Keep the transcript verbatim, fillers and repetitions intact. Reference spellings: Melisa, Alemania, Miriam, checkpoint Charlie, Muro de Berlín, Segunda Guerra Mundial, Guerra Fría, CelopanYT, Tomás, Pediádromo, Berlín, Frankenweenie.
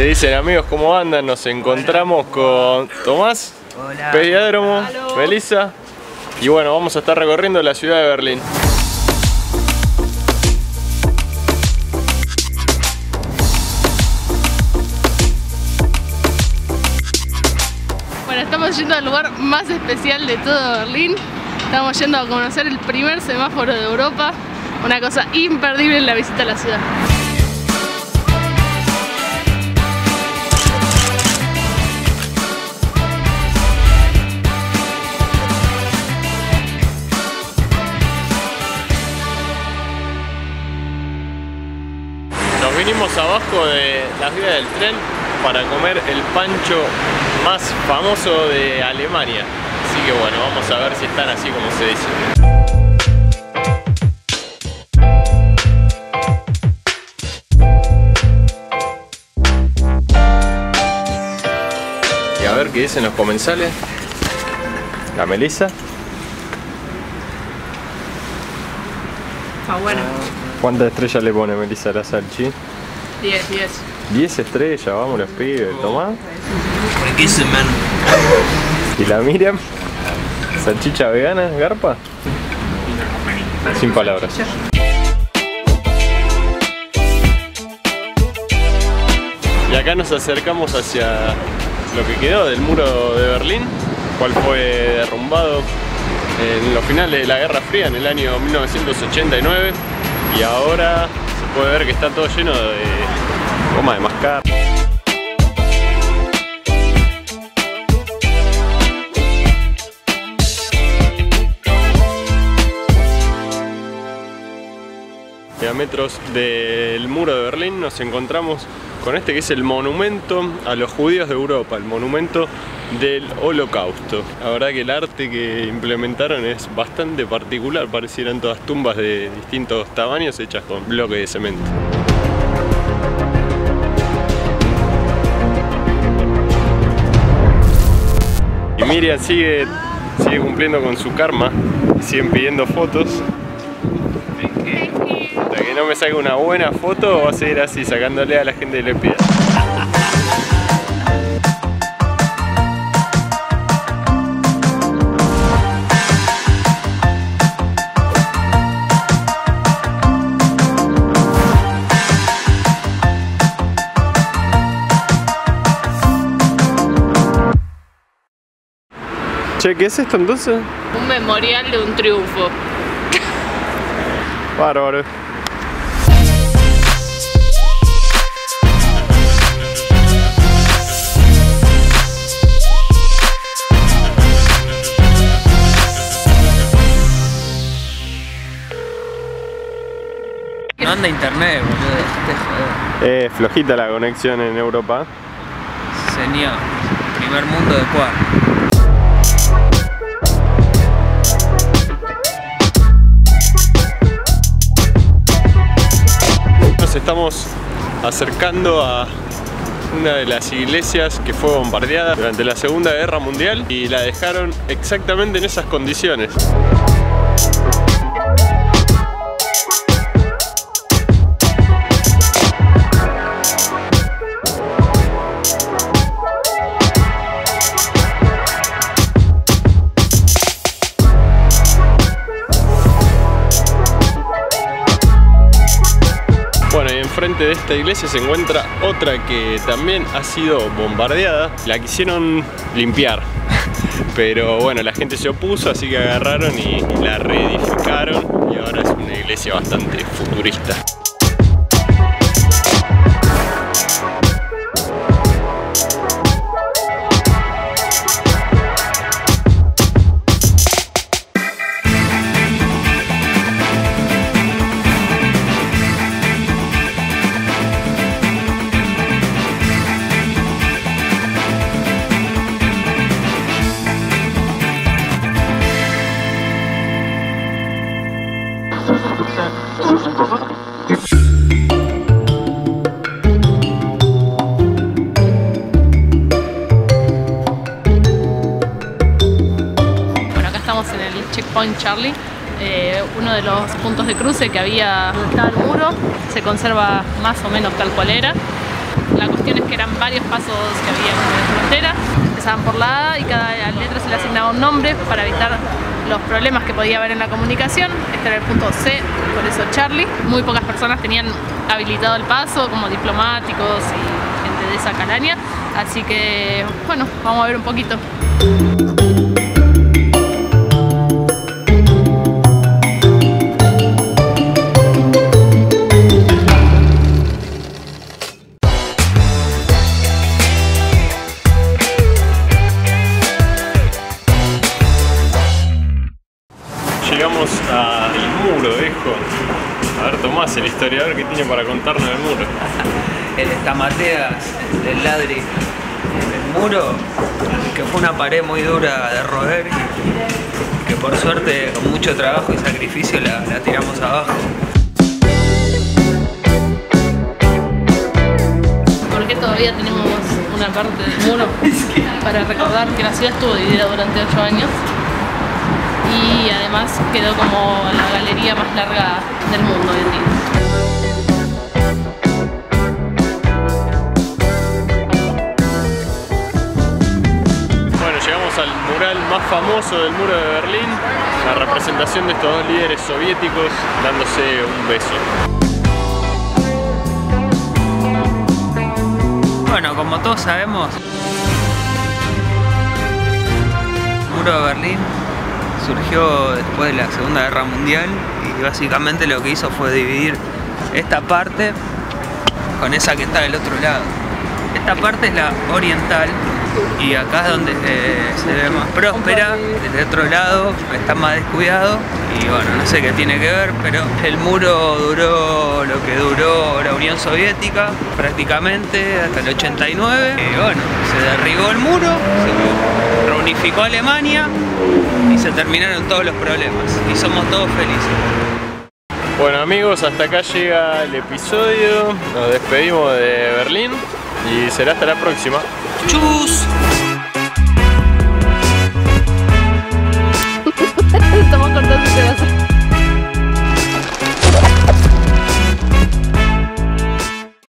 Le dicen, amigos, ¿cómo andan? Nos encontramos con Tomás, hola, Pediádromo, hola, Melissa. Y bueno, vamos a estar recorriendo la ciudad de Berlín. Bueno, estamos yendo al lugar más especial de todo Berlín. Estamos yendo a conocer el primer semáforo de Europa. Una cosa imperdible en la visita a la ciudad. Vinimos abajo de las vías del tren para comer el pancho más famoso de Alemania. Así que bueno, vamos a ver si están así como se dice. Y a ver qué dicen los comensales. La Melissa. Está bueno. ¿Cuántas estrellas le pone Melissa a la salchi? diez, diez. diez estrellas, vamos los pibes, Tomás. Riquísimo. ¿Y la Miriam? ¿Salchicha vegana, garpa? Sin palabras. Y acá nos acercamos hacia lo que quedó del muro de Berlín, cual fue derrumbado en los finales de la Guerra Fría en el año mil novecientos ochenta y nueve. Y ahora se puede ver que está todo lleno de goma de mascar. Y a metros del muro de Berlín nos encontramos con este que es el monumento a los judíos de Europa, el monumento del Holocausto. La verdad que el arte que implementaron es bastante particular, parecieran todas tumbas de distintos tamaños hechas con bloques de cemento. Y Miriam sigue, sigue cumpliendo con su karma, siguen pidiendo fotos. Hasta que no me salga una buena foto, va a seguir así, sacándole a la gente que le pida. Che, ¿qué es esto entonces? Un memorial de un triunfo. Bárbaro. No anda internet, boludo, dejate joder. Eh, flojita la conexión en Europa. Señor, primer mundo de cuadro. Estamos acercando a una de las iglesias que fue bombardeada durante la Segunda Guerra Mundial y la dejaron exactamente en esas condiciones. Frente de esta iglesia se encuentra otra que también ha sido bombardeada. La quisieron limpiar, pero bueno, la gente se opuso, así que agarraron y la reedificaron y ahora es una iglesia bastante futurista. Checkpoint Charlie, eh, uno de los puntos de cruce que había donde estaba el muro, se conserva más o menos tal cual era La cuestión es que eran varios pasos que había en la frontera, empezaban por la A y cada letra se le asignaba un nombre para evitar los problemas que podía haber en la comunicación. Este era el punto C, por eso Charlie. Muy pocas personas tenían habilitado el paso, como diplomáticos y gente de esa calaña, así que bueno, vamos a ver un poquito. Llegamos al muro, viejo. A ver, Tomás, el historiador, que tiene para contarnos del muro. El estamateas, el ladri, el muro, que fue una pared muy dura de roer, que por suerte, con mucho trabajo y sacrificio, la, la tiramos abajo. ¿Por qué todavía tenemos una parte del muro? Para recordar que la ciudad estuvo dividida durante ocho años. Y además quedó como la galería más larga del mundo hoy en día. Bueno, llegamos al mural más famoso del Muro de Berlín, la representación de estos dos líderes soviéticos dándose un beso. Bueno, como todos sabemos, el Muro de Berlín surgió después de la Segunda Guerra Mundial y básicamente lo que hizo fue dividir esta parte con esa que está del otro lado. Esta parte es la oriental y acá es donde eh, se ve más próspera, del otro lado está más descuidado y bueno, no sé qué tiene que ver, pero el muro duró lo que duró la Unión Soviética prácticamente hasta el ochenta y nueve. Y bueno, se derribó el muro, se reunificó Alemania y se terminaron todos los problemas y somos todos felices. Bueno amigos, hasta acá llega el episodio, nos despedimos de Berlín y será hasta la próxima. ¡Chus!